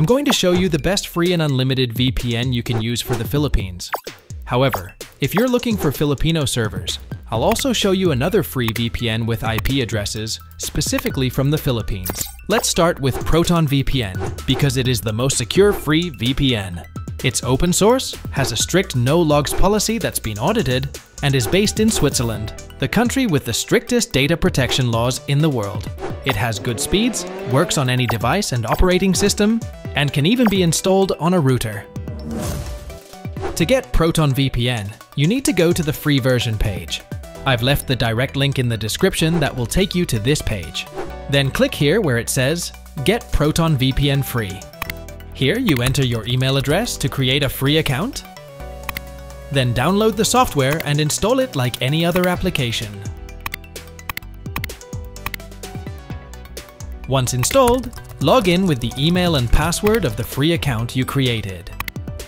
I'm going to show you the best free and unlimited VPN you can use for the Philippines. However, if you're looking for Filipino servers, I'll also show you another free VPN with IP addresses, specifically from the Philippines. Let's start with Proton VPN, because it is the most secure free VPN. It's open source, has a strict no-logs policy that's been audited, and is based in Switzerland, the country with the strictest data protection laws in the world. It has good speeds, works on any device and operating system, and can even be installed on a router. To get Proton VPN, you need to go to the free version page. I've left the direct link in the description that will take you to this page. Then click here where it says, Get Proton VPN Free. Here you enter your email address to create a free account. Then download the software and install it like any other application. Once installed, log in with the email and password of the free account you created.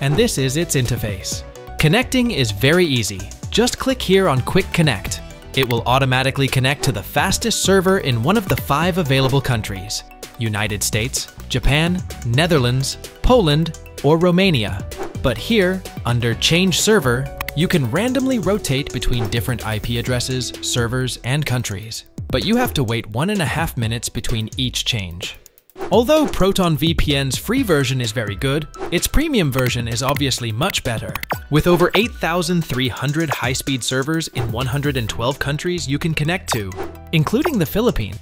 And this is its interface. Connecting is very easy. Just click here on Quick Connect. It will automatically connect to the fastest server in one of the 5 available countries: United States, Japan, Netherlands, Poland, or Romania. But here, under Change Server, you can randomly rotate between different IP addresses, servers, and countries. But you have to wait 1.5 minutes between each change. Although Proton VPN's free version is very good, its premium version is obviously much better. With over 8,300 high-speed servers in 112 countries you can connect to, including the Philippines.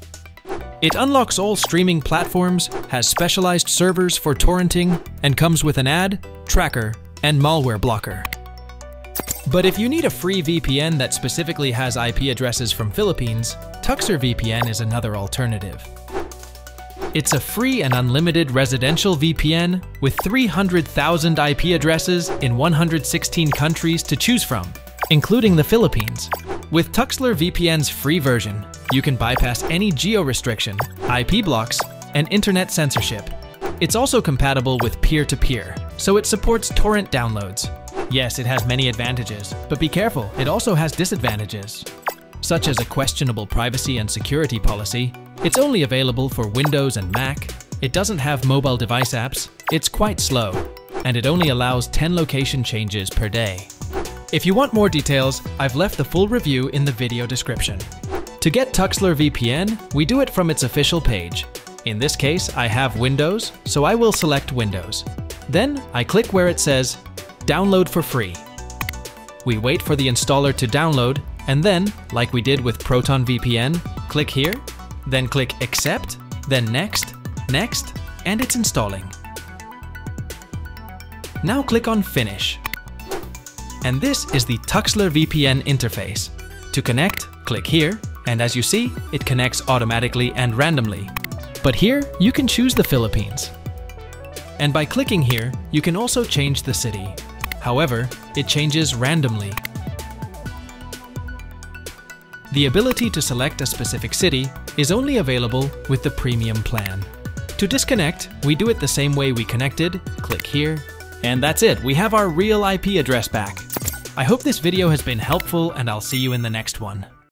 It unlocks all streaming platforms, has specialized servers for torrenting, and comes with an ad, tracker, and malware blocker. But if you need a free VPN that specifically has IP addresses from Philippines, Tuxler VPN is another alternative. It's a free and unlimited residential VPN with 300,000 IP addresses in 116 countries to choose from, including the Philippines. With Tuxler VPN's free version, you can bypass any geo restriction, IP blocks, and internet censorship. It's also compatible with peer-to-peer, so it supports torrent downloads. Yes, it has many advantages, but be careful, it also has disadvantages, such as a questionable privacy and security policy. It's only available for Windows and Mac, it doesn't have mobile device apps, it's quite slow, and it only allows 10 location changes per day. If you want more details, I've left the full review in the video description. To get Tuxler VPN, we do it from its official page. In this case, I have Windows, so I will select Windows. Then I click where it says, Download for free. We wait for the installer to download, and then, like we did with Proton VPN, click here. Then click Accept, then Next, Next, and it's installing. Now click on Finish. And this is the Tuxler VPN interface. To connect, click here, and as you see, it connects automatically and randomly. But here, you can choose the Philippines. And by clicking here, you can also change the city. However, it changes randomly. The ability to select a specific city is only available with the premium plan. To disconnect, we do it the same way we connected, click here, and that's it, we have our real IP address back. I hope this video has been helpful and I'll see you in the next one.